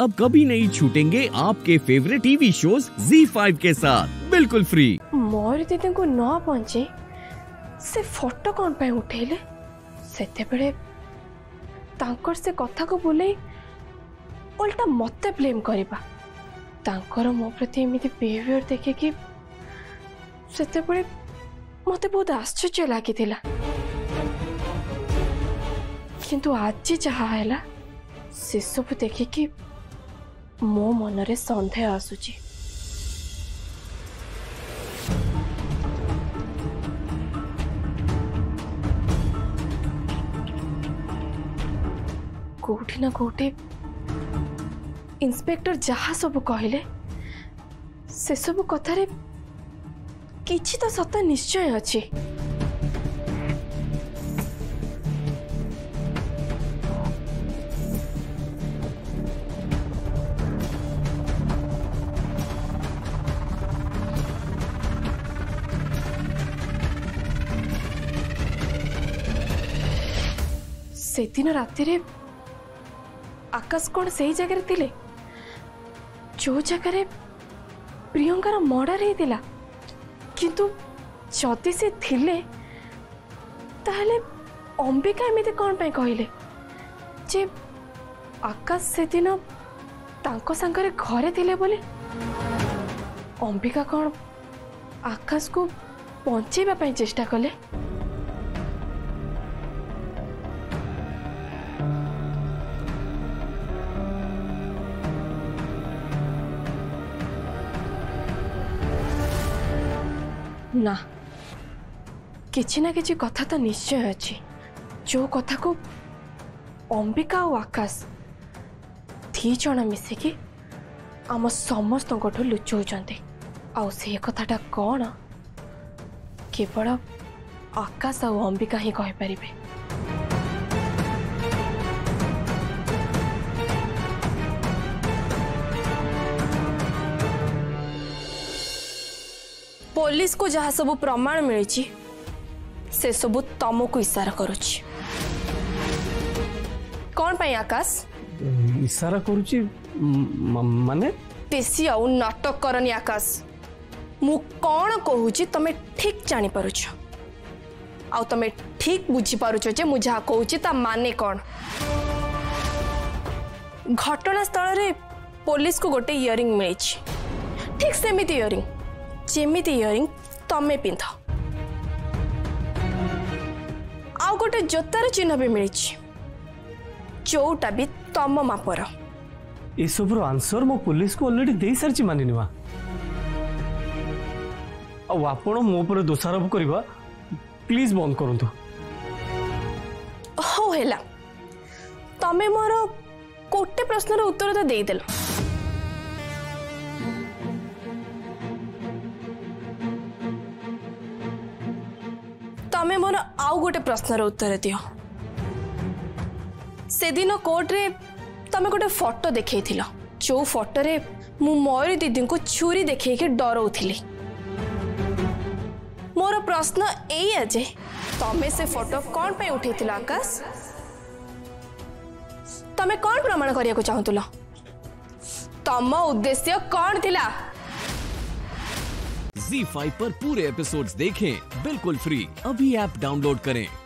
अब कभी नहीं छूटेंगे आपके फेवरेट टीवी शोज Z5 के साथ बिल्कुल फ्री। मोर दीदी को न पहुंचे से फोटो कौन पे उठेले सेते बेले तांकर से कथा को बोले उल्टा मते ब्लेम करबा तांकर मो प्रति एमिति बिहेवियर देखे कि सेते बेले मते बहुत आश्चर्य लागिदिला। किंतु आज जहा हैला से सब देखे कि मो मन रे संदेह आसुची। कोठी ना कोठी इंस्पेक्टर जहा सब कहले से सब कथा रे किछि तो सत्ता निश्चय अछि। से दिन राति रे आकाश कौन सही जगह थिले जो जगह प्रियंकार मर्डर होता किंतु जदि से थिले ताहले अंबिका एमती कौन पे कहले जे आकाश से दिन तांको संगरे घरे थिले बोले अंबिका कौन आकाश को पहुंचेबा पे चेष्टा कले। ना किछि ना किछि कथा तो निश्चय अच्छी जो कथा को अंबिका और आकाश दी जन मिसिकी आम समस्त लुचाऊँच आउ से कथाटा कौन केवल आकाश और अंबिका ही कह पारिबे। पुलिस को जहाँ सब प्रमाण मिली से सब तमको इशारा करुची कौन पाई आकाश इशारा करुची माने बेसी आउ नाटक करनी आकाश मु कौन कहूची तमे ठीक जानी पारुछ आउ तमे ठीक बुझी पारुछ जे मु जहाँ कहूची ता माने कौन। घटना स्थल रे पुलिस को गोटे इयरिंग मिली ठीक सेमिति इयरिंग जेमिति इयरिंग तमें पिंध आउ गोटे जोतार चिन्ह भी मिली जोटा भी तम मापर ये सब आंसर मो पुलिस को ऑलरेडी दे सारी मानिनी मा आपण मो पर दोषारोप करवा प्लीज बंद करूँ। हो हेला तमें मोर कोटे प्रश्नर उत्तर तो देदेल तमें मोर आउ गोटे प्रश्नर उत्तर दियो से दिन कोर्ट रे तमें गोटे फोटो देखे थिलो जो फोटो रे मु मयूरी दीदी को छुरी देखे के डराऊ थिली मोर प्रश्न एया जे तमें से फोटो कौन पे उठे थिलो आकाश तमें कौन प्रमाण करिया को चाहतुल तम उद्देश्य कौन थिला। Zee5 पर पूरे एपिसोड्स देखें बिल्कुल फ्री अभी ऐप डाउनलोड करें।